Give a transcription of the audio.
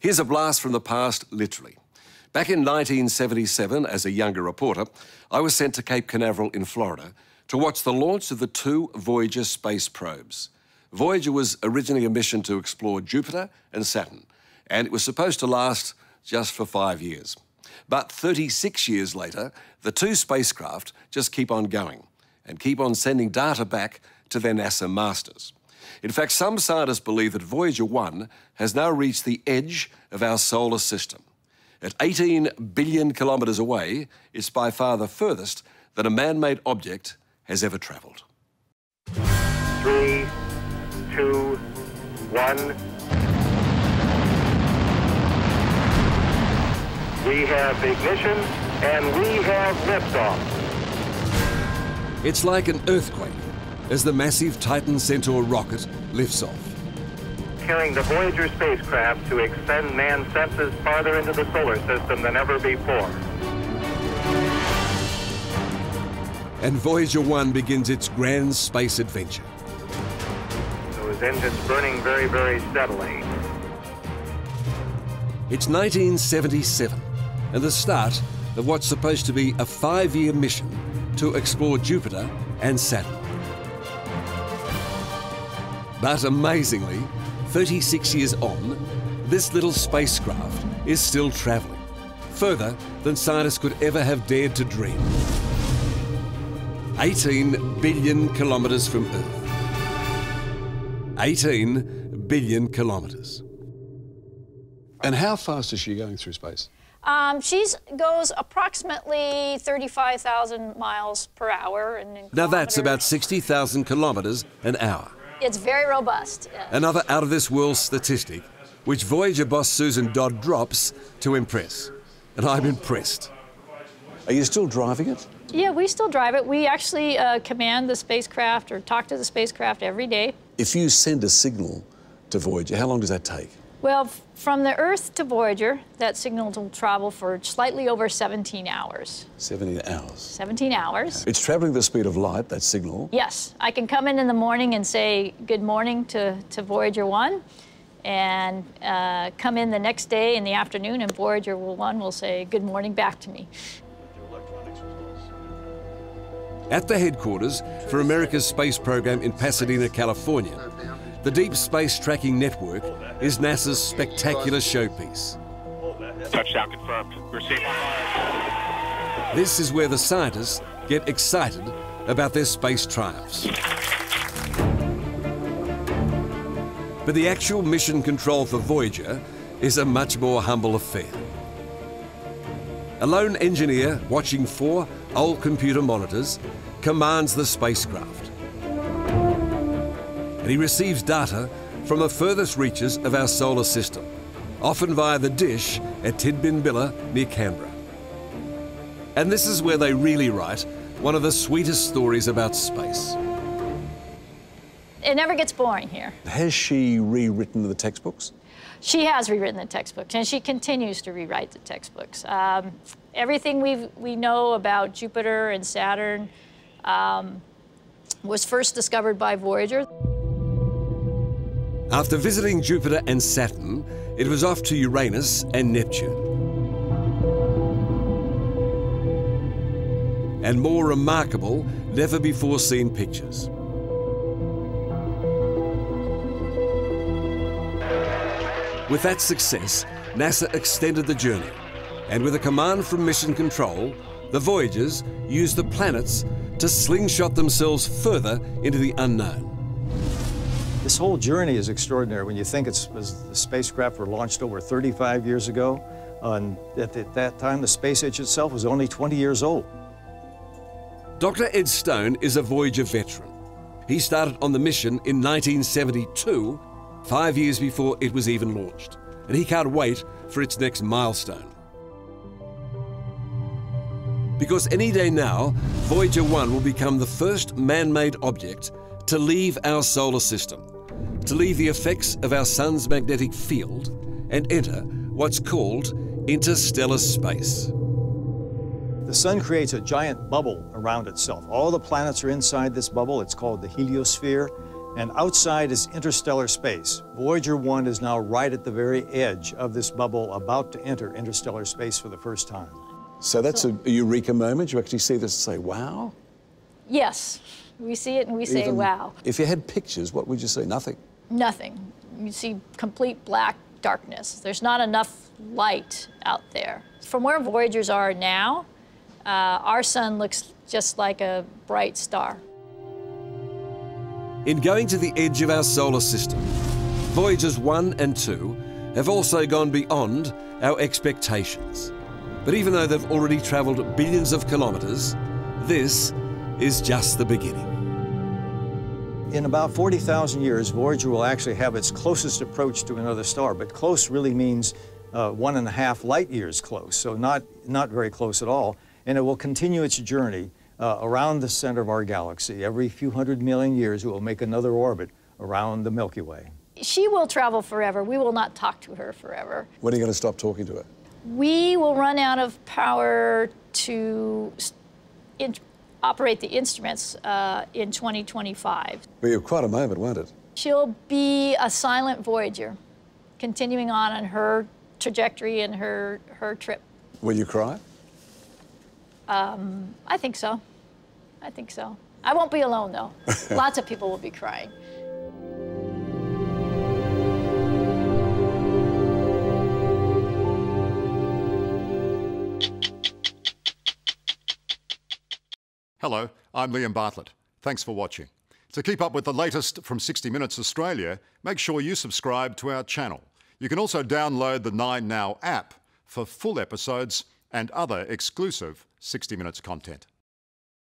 Here's a blast from the past, literally. Back in 1977, as a younger reporter, I was sent to Cape Canaveral in Florida to watch the launch of the two Voyager space probes. Voyager was originally a mission to explore Jupiter and Saturn, and it was supposed to last just for 5 years. But 36 years later, the two spacecraft just keep on going and keep on sending data back to their NASA masters. In fact, some scientists believe that Voyager 1 has now reached the edge of our solar system. At 18 billion kilometres away, it's by far the furthest that a man-made object has ever travelled. 3, 2, 1. We have ignition and we have liftoff. It's like an earthquake as the massive Titan-Centaur rocket lifts off, carrying the Voyager spacecraft to extend man's senses farther into the solar system than ever before. And Voyager 1 begins its grand space adventure. Those engines burning very, very steadily. It's 1977 and the start of what's supposed to be a 5-year mission to explore Jupiter and Saturn. But amazingly, 36 years on, this little spacecraft is still travelling, further than scientists could ever have dared to dream. 18 billion kilometres from Earth. 18 billion kilometres. And how fast is she going through space? She goes approximately 35,000 miles per hour. And now that's about 60,000 kilometres an hour. It's very robust. Yes. Another out-of-this-world statistic, which Voyager boss Susan Dodd drops to impress. And I'm impressed. Are you still driving it? Yeah, we still drive it. We actually command the spacecraft or talk to the spacecraft every day. If you send a signal to Voyager, how long does that take? Well, from the Earth to Voyager, that signal will travel for slightly over 17 hours. 17 hours? 17 hours. It's travelling the speed of light, that signal? Yes. I can come in the morning and say good morning to Voyager 1, and come in the next day in the afternoon, and Voyager 1 will say good morning back to me. At the headquarters for America's space program in Pasadena, California, the Deep Space Tracking Network is NASA's spectacular showpiece. Touchdown confirmed. We're safe on fire. This is where the scientists get excited about their space triumphs. But the actual mission control for Voyager is a much more humble affair. A lone engineer watching 4 old computer monitors commands the spacecraft. And he receives data from the furthest reaches of our solar system, often via the dish at Tidbinbilla near Canberra. And this is where they really write one of the sweetest stories about space. It never gets boring here. Has she rewritten the textbooks? She has rewritten the textbooks, and she continues to rewrite the textbooks. Everything we know about Jupiter and Saturn was first discovered by Voyager. After visiting Jupiter and Saturn, it was off to Uranus and Neptune. And more remarkable, never-before-seen pictures. With that success, NASA extended the journey, and with a command from Mission Control, the Voyagers used the planets to slingshot themselves further into the unknown. This whole journey is extraordinary when you think the spacecraft were launched over 35 years ago, and at that time the space age itself was only 20 years old. Dr. Ed Stone is a Voyager veteran. He started on the mission in 1972, 5 years before it was even launched, and he can't wait for its next milestone. Because any day now, Voyager 1 will become the first man-made object to leave our solar system, to leave the effects of our sun's magnetic field and enter what's called interstellar space. The sun creates a giant bubble around itself. All the planets are inside this bubble. It's called the heliosphere, and outside is interstellar space. Voyager 1 is now right at the very edge of this bubble, about to enter interstellar space for the first time. So that's a eureka moment? You actually see this and say, wow? Yes, we see it and we say, wow. If you had pictures, what would you see? Nothing? Nothing. You see complete black darkness. There's not enough light out there. From where Voyagers are now, our sun looks just like a bright star. In going to the edge of our solar system, Voyagers 1 and 2 have also gone beyond our expectations. But even though they've already travelled billions of kilometres, this is just the beginning. In about 40,000 years, Voyager will actually have its closest approach to another star, but close really means 1.5 light years close, so not very close at all. And it will continue its journey around the center of our galaxy. Every few hundred million years, it will make another orbit around the Milky Way. She will travel forever. We will not talk to her forever. When are you going to stop talking to her? We will run out of power to operate the instruments in 2025. Well, you're quite a moment, won't it? She'll be a silent Voyager, continuing on her trajectory and her trip. Will you cry? I think so. I think so. I won't be alone, though. Lots of people will be crying. Hello, I'm Liam Bartlett. Thanks for watching. To keep up with the latest from 60 Minutes Australia, make sure you subscribe to our channel. You can also download the 9 Now app for full episodes and other exclusive 60 Minutes content.